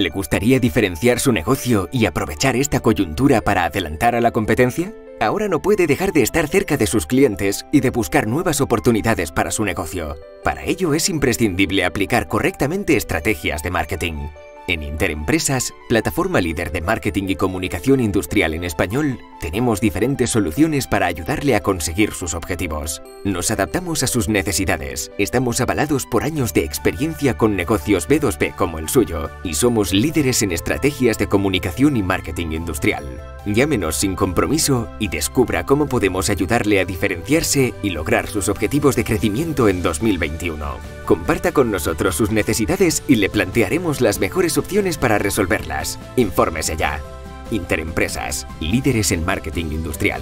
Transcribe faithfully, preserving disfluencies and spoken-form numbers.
¿Le gustaría diferenciar su negocio y aprovechar esta coyuntura para adelantar a la competencia? Ahora no puede dejar de estar cerca de sus clientes y de buscar nuevas oportunidades para su negocio. Para ello es imprescindible aplicar correctamente estrategias de marketing. En Interempresas, plataforma líder de marketing y comunicación industrial en español, tenemos diferentes soluciones para ayudarle a conseguir sus objetivos. Nos adaptamos a sus necesidades, estamos avalados por años de experiencia con negocios be dos be como el suyo y somos líderes en estrategias de comunicación y marketing industrial. Llámenos sin compromiso y descubra cómo podemos ayudarle a diferenciarse y lograr sus objetivos de crecimiento en dos mil veintiuno. Comparta con nosotros sus necesidades y le plantearemos las mejores opciones para resolverlas. Infórmese ya. Interempresas, líderes en marketing industrial.